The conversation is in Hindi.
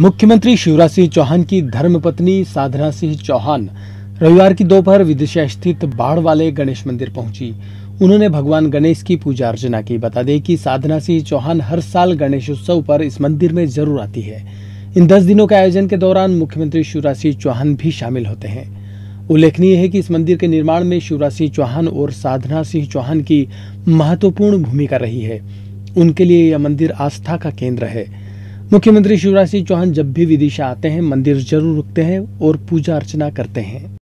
मुख्यमंत्री शिवराज सिंह चौहान की धर्मपत्नी साधना सिंह चौहान रविवार की दोपहर विदिशा स्थित बाढ़ वाले गणेश मंदिर पहुंची। उन्होंने भगवान गणेश की पूजा अर्चना की। बता दें कि साधना सिंह चौहान हर साल गणेश उत्सव पर इस मंदिर में जरूर आती है। इन 10 दिनों के आयोजन के दौरान मुख्यमंत्री शिवराज सिंह चौहान भी शामिल होते हैं। उल्लेखनीय है कि इस मंदिर के निर्माण में शिवराज सिंह चौहान और साधना सिंह चौहान की महत्वपूर्ण भूमिका रही है। उनके लिए यह मंदिर आस्था का केंद्र है। मुख्यमंत्री शिवराज सिंह चौहान जब भी विदिशा आते हैं, मंदिर जरूर रुकते हैं और पूजा अर्चना करते हैं।